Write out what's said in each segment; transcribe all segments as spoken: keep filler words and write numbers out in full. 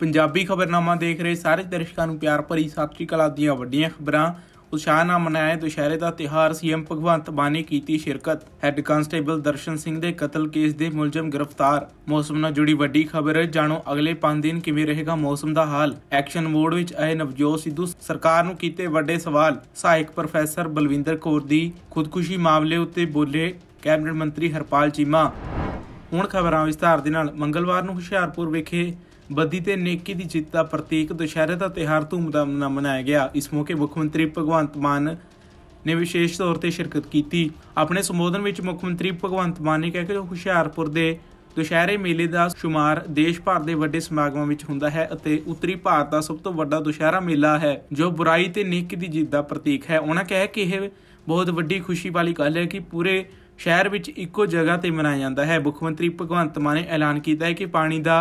पंजाबी खबरनामा देख रहे सारे दर्शकों को प्यार भरी सत श्री अकाल। दियां वड्डियां खबरां। उत्साह नाल मनाया दुशहरे का त्यौहार। सीएम भगवंत मान ने की शिरकत। हैड कांस्टेबल दर्शन सिंह के कतल केस के मुलजम गिरफ्तार। मौसम नाल जुड़ी वड्डी खबर। जानो अगले पांच दिन किवें रहेगा मौसम का हाल। एक्शन मोड विच आए नवजोत सिद्धू सरकार नूं कीते वड्डे सवाल। सहायक प्रोफैसर बलविंदर कौर की खुदकुशी मामले उत्ते बोले कैबिनेट मंत्री हरपाल चीमा। हुण खबरां विस्तार दे नाल। मंगलवार नूं हुशियारपुर विखे बद्दी ते नेकी दी जित का प्रतीक दुशहरे का त्यौहार धूमधाम नाल मनाया गया। इस मौके मुख्य मंत्री भगवंत मान ने विशेष तौर पर शिरकत की। अपने संबोधन में मुख्य मंत्री भगवंत मान ने कहा कि हुशियारपुर के दुशहरे मेले का शुमार देश भर के वड्डे समागमों में होता है और उत्तरी भारत का सब तो वड्डा दुशहरा मेला है जो बुराई ते नेकी दी जित का प्रतीक है। उन्होंने कहा कि यह बहुत वड्डी खुशी वाली गल है कि पूरे शहर में इक्को जगह पर मनाया जाता है। मुख्यमंत्री भगवंत मान ने ऐलान किया है कि पानी का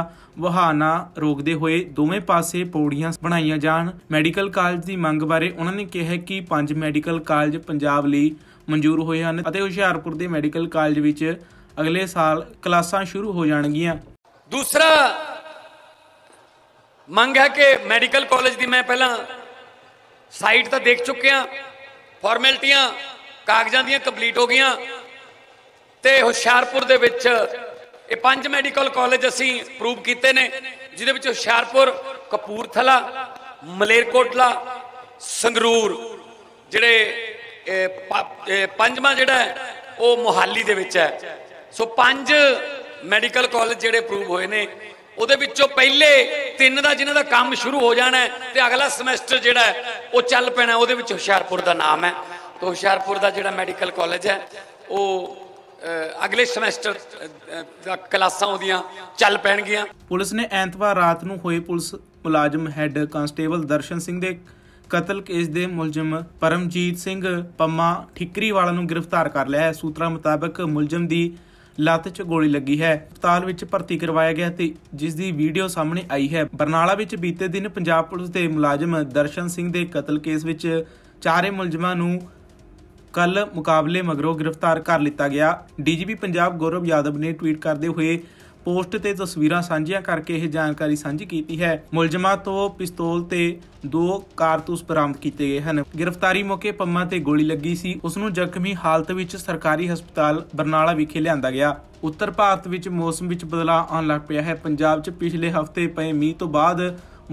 वहाना रोकते हुए दोवें पासे पौड़ियां बनाई जान। मैडिकल कॉलेज की मांग बारे उन्होंने कहा कि पांच मैडिकल कॉलेज पंजाब लिए मंजूर हुए हैं और हुशियारपुर के मैडिकल कॉलेज विच अगले साल क्लासा शुरू हो जाएंगियां। दूसरा मांग है कि मैडिकल कॉलेज की मैं पहला साइट तो देख चुकिया, फॉर्मैलिटियां कागजां दी कंप्लीट हो गई। हुशियारपुर के पांच मैडिकल कॉलेज असी प्रूव किए ने जिहदे विच हुशियारपुर, कपूरथला, मलेरकोटला, संगरूर, जिहड़े पंजवां जिहड़ा वो मोहाली दे विच है। सो पांच मैडिकल कॉलेज जिहड़े प्रूव होए ने उहदे विचों पहले तीन का जिन्हां दा काम शुरू हो जाना है तो अगला समैसटर जिहड़ा वो चल पैना, उहदे विच हुशियारपुर का नाम है। तो हुशियारपुर का जिहड़ा मैडिकल कॉलेज है वो अगले सेमेस्टर क्लासां उहदियां चल पैणगीयां। पुलिस ने एतवार रात नूं होए पुलिस मुलाजम हैड कांस्टेबल दर्शन सिंह दे कतल केस दे मुलजम परमजीत सिंह पम्मा ठिकरी वाला नूं गिरफ्तार कर लिया है। सूत्रां मुताबक मुलजम दी ਲੱਤ 'ਚ ਗੋਲੀ ਲੱਗੀ ਹੈ। ਹਸਪਤਾਲ ਵਿੱਚ ਭਰਤੀ ਕਰਵਾਇਆ ਗਿਆ ਤੇ ਜਿਸ ਦੀ ਵੀਡੀਓ ਸਾਹਮਣੇ ਆਈ ਹੈ। ਬਰਨਾਲਾ ਵਿੱਚ ਬੀਤੇ ਦਿਨ ਪੰਜਾਬ ਪੁਲਿਸ ਦੇ ਮੁਲਾਜ਼ਮ ਦਰਸ਼ਨ ਸਿੰਘ ਦੇ ਕਤਲ ਕੇਸ ਵਿੱਚ ਚਾਰੇ ਮੁਲਜ਼ਮਾਂ ਨੂੰ कल मुकाबले मगरों गिरफ्तार कर लिता गया। डीजीपी पंजाब गौरव यादव ने ट्वीट करते हुए पोस्ट ते तस्वीरां साझियां करके यह जानकारी साझी की है। मुलजमां तो पिस्तौल ते दो कारतूस बरामद किए गए हैं। गिरफ्तारी मौके पम्मा ते गोली लगी सी, उसनूं जख्मी हालत विच सरकारी हस्पताल बरनाला विखे लिआंदा गया। उत्तर भारत विच मौसम विच बदलाव आउण लग पिआ है। पंजाब च पिछले हफ्ते पए मींह तो बाद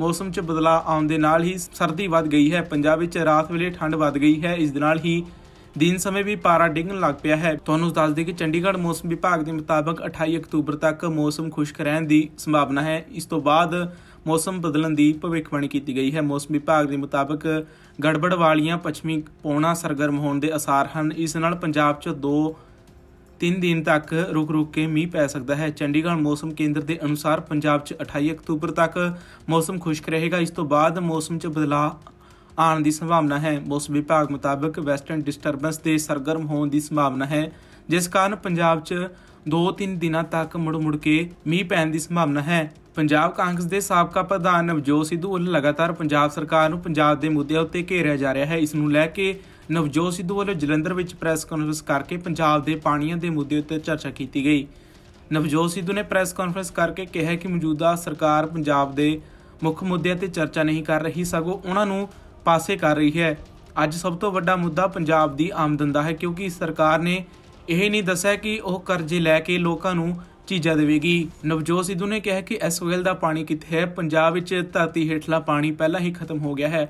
मौसम च बदलाव आउण दे नाल ही सर्दी वध गई है। पंजाब विच रात वेले ठंड वध गई है, इस दे नाल ही दिन समय भी पारा डिगन लग पिया है। तुहानूं दस दें कि चंडीगढ़ मौसम विभाग के मुताबिक अठाई अक्तूबर तक मौसम खुश्क रहने की संभावना है। इस तो बाद मौसम बदलन की भविष्यवाणी की गई है। मौसम विभाग के मुताबिक गड़बड़ वालियां पश्चिमी पौना सरगर्म होने के आसार हैं। इस नाल पंजाब च दो तीन दिन तक रुक रुक के मीह पै सकता है। चंडीगढ़ मौसम केंद्र के अनुसार पंजाब च अठाई अक्तूबर तक मौसम खुश्क रहेगा। इस तो बाद मौसम च बदलाव आने की संभावना है। मौसम विभाग मुताबिक वैस्टर्न डिस्टरबेंस के सरगर्म होने की संभावना है, जिस कारण पंजाब च दो तीन दिनों तक मुड़ मुड़ के मीह पैन की संभावना है। पंजाब कांग्रेस के साबका प्रधान नवजोत सिद्धू वालों लगातार पंजाब सरकार नूं पंजाब के मुद्दे उत्ते घेरिया जा रहा है। इस नूं लै के नवजोत सिद्धू वालों जलंधर में प्रैस कॉन्फ्रेंस करके पंजाब के पानियां के मुद्दे उत्ते चर्चा की गई। नवजोत सिद्धू ने प्रैस कॉन्फ्रेंस करके कहा कि मौजूदा सरकार पंजाब के मुख्य मुद्दे उत्ते चर्चा नहीं कर रही, सगों उन्होंने पासे कर रही है। अज सब तो वड्डा मुद्दा पंजाब की आमदन का है, क्योंकि सरकार ने यह नहीं दसा कि वह करजे लैके लोगों को चीज़ा देगी। नवजोत सिद्धू ने कहा कि इस वेल का पानी कितने है, पंजाब धरती हेठला पानी पहला ही खत्म हो गया है।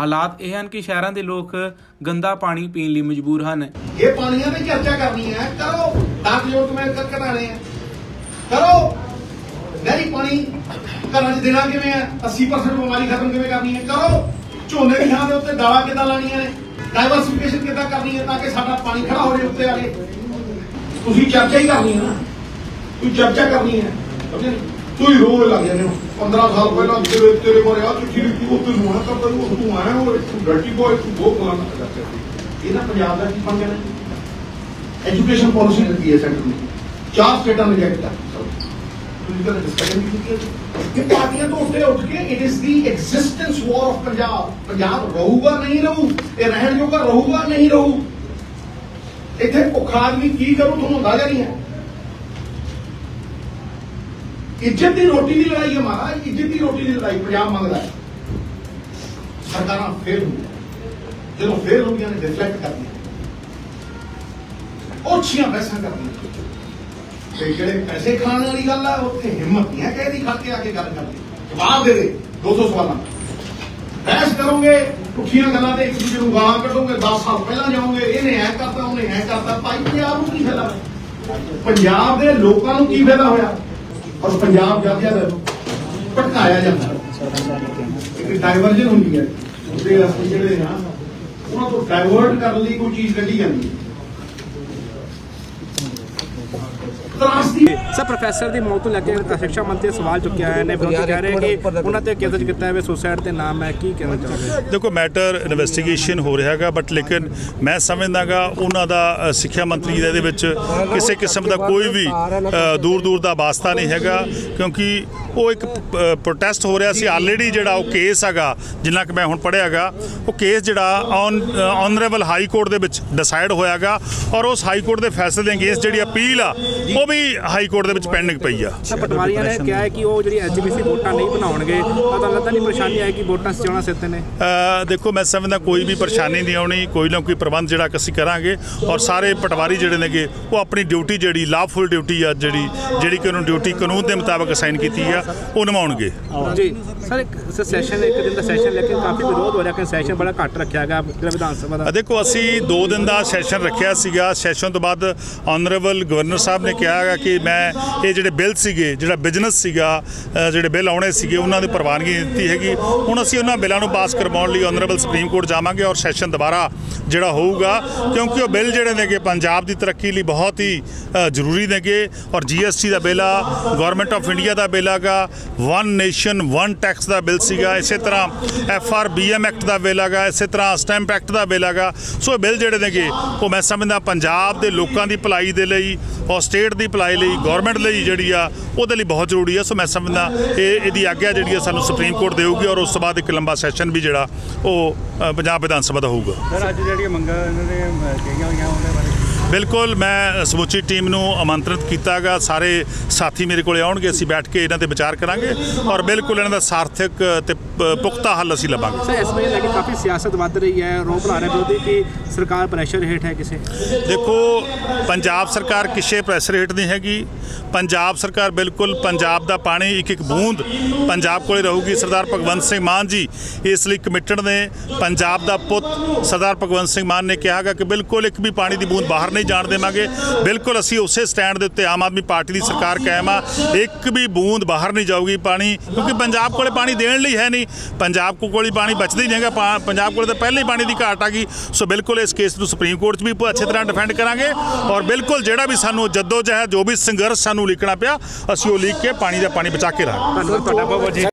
हालात यह हैं कि शहरों के लोग गंदा पानी पीने लिए मजबूर हैं। ये पानियां पे चर्चा करनी है, करो। दस तक घटाने हैं, करो। नहरी पानी घर देना किवें है, अस्सी परसेंट बीमारी खत्म किवें करनी है, करो। झोने की थां उत्ते दालां किदां लाणीआं ने, डाइवर्सिफिकेशन किदां करनी है ताकि साडा पानी खड़ा हो जाए उत्ते आले। तुसीं चर्चा ही करनी है ना, तुसीं चर्चा करनी है। तू ही रोल लग जाने पंद्रह साल पहला तेरे तेरे बारे आ चिट्ठी लिखी वो तू ना करता तू तू आया और तू डर्टी बॉय तू वो फलाना करता है। ये ना पंजाब का की पंगा है। एजुकेशन पॉलिसी लगी है सेंटर में, चार स्टेटां में रिजेक्ट है। पार्टियां तो उठे उठ के it is the existence war of Punjab. Punjab रहूगा नहीं रहू, ये रहन जोगा रहूगा नहीं रहू। इतने भुखा आदमी की करू थोड़ा अंदाजा नहीं है। इज्जत की रोटी की लड़ाई है महाराज, इज्जत की रोटी की लड़ाई। पंजाब मंगता है, सरकार फेल हो गई, जो फेल हो गई रिफ्लैक्ट कर दी, ओछियां बहसा कर दी, जो पैसे खाने वाली गल है उसे हिम्मत नहीं है कहती खाते आके गल कर दी, जवाब दे दे दो सौ सवाल बहस करोगे, पुठिया गलों एक दूसरे को गाला कढ़ोगे, दस साल पहला जाओगे, इन्हें ऐ करता उन्हें ऐ करता, भाई पंजाब को की फायदा होया, पंजाब के लोगों को की फायदा होया। और पंजाब जाते भटकाया जाता है, एक डाइवर्जन होती है, उसके रास्ते जोड़े ना उन्होंने को डाइवर्ट करने की कोई चीज कही जाती है। सर प्रोफेसर की मौत को लेकर शिक्षा मंत्री सवाल चुकया है, विरोधी कह रहे हैं कि उन्होंने केस किया है सुसाइड के नाम है, की कहना चाहते? देखो मैटर इन्वेस्टिगेशन हो रहा है, बट लेकिन मैं समझदा गा उन्हों का सिक्ख्या मंत्री किसी किस्म का कोई भी दूर दूर का वास्ता नहीं हैगा, क्योंकि वो एक प्रोटेस्ट हो रहा सी। आलरेडी जो केस है जिन्ना कि मैं हुण पढ़िया गा, वो केस जोड़ा ऑन ऑनरेबल हाई कोर्ट के विच डिसाइड होया गा, और उस हाई कोर्ट के फैसले के अगेंस्ट जी अपील आ वो भी हाई कोर्ट के विच पेंडिंग पई आ। सब पटवारियां ने कहा है कि वो जो एचबीसी वोटां नहीं बनाउणगे, अदालतां दी परेशानी आएगी, वोटां सचाउणा सिद्धे ने। देखो मैं समझदा कोई भी परेशानी नहीं आउणी, कोई ना कोई प्रबंध जिहड़ा असीं करांगे, और सारे पटवारी जिहड़े नेगे वो अपनी ड्यूटी जिहड़ी लाफुल ड्यूटी आ जिहड़ी जिहड़ी कि उन्हां ड्यूटी कानून के मुताबिक असाइन कीती आ वो निभाउणगे। जी सर एक सैशन एक दिन दा सैशन लेकिन काफ़ी विरोध हो रहा कि सैशन बड़ा घट रखा गया विधानसभा का। देखो असीं दो दिन का सैशन रखिया सीगा, सैशन तो बाद ऑनरेबल गवर्नर साहब ने कहा है कि मैं ये जोड़े बिल से जो बिजनेस जोड़े बिल आने से उन्होंने प्रवानगी दी हैगी, हूँ असी उन्होंने बिलों को पास करवाने ऑनरेबल सुप्रीम कोर्ट जावांगे और सैशन दोबारा जोड़ा होगा, क्योंकि वो बिल जोड़े ने पंजाब की तरक्की लिए बहुत ही जरूरी ने, और जी एस टी का बिल आ, गौरमेंट ऑफ इंडिया का बिल आगा, वन नेशन वन टैक्स का बिल से, इस तरह F R B M act का बिल आगा, इस तरह स्टैंप एक्ट का बिल आगा। सो बिल जोड़े ने वो मैं समझदा पंजाब के लोगों की भलाई के लिए और स्टेट की भलाई लिए गौरमेंट लिए जी आ बहुत जरूरी है। सो मैं समझदा ये आग्या जी सू सुप्रीम कोर्ट देगी, और उस तो बाद एक लंबा सैशन भी जोड़ा वो पंजाब विधानसभा का होगा। बिल्कुल मैं समूची टीम को आमंत्रित किया गा, सारे साथी मेरे को आउणगे, असीं बैठ के इन्हां ते विचार करांगे और बिल्कुल इन्हां दा सार्थक ते पुख्ता हल असीं लवांगे। सर इस वजह लगी काफ़ी सियासत वध रही है, रोक ला रहे विरोधी कि सरकार प्रैशर हेठ है किसी? देखो पंजाब सरकार किसी प्रैशर हेठ नहीं हैगी, पंजाब सरकार बिल्कुल पंजाब का पानी एक एक बूंद पंजाब कोल रहूगी। सरदार भगवंत सिंह मान जी इसलिए कमिटेड ने, पंजाब का पुत सरदार भगवंत सिंह मान ने कहा कि बिल्कुल एक भी पानी की बूंद बाहर नहीं जान देवांगे। बिल्कुल असी उस स्टैंड के उत्ते आम आदमी पार्टी की सरकार कायम आ, एक भी बूंद बाहर नहीं जाऊगी पानी, क्योंकि पंजाब कोल पानी देने लिए है नहीं, पंजाब कोल पानी बचता ही नहीं है, पंजाब कोल तो पहले ही पानी की घाट आ गई। सो बिल्कुल इस केस को सुप्रीम कोर्ट भी अच्छी तरह डिफेंड करांगे, और बिल्कुल जोड़ा भी सानू जद्दोजहद जो भी संघर्ष सानू लिखना पिया असीं वो लिख के पानी का पानी बचा के रहांगे।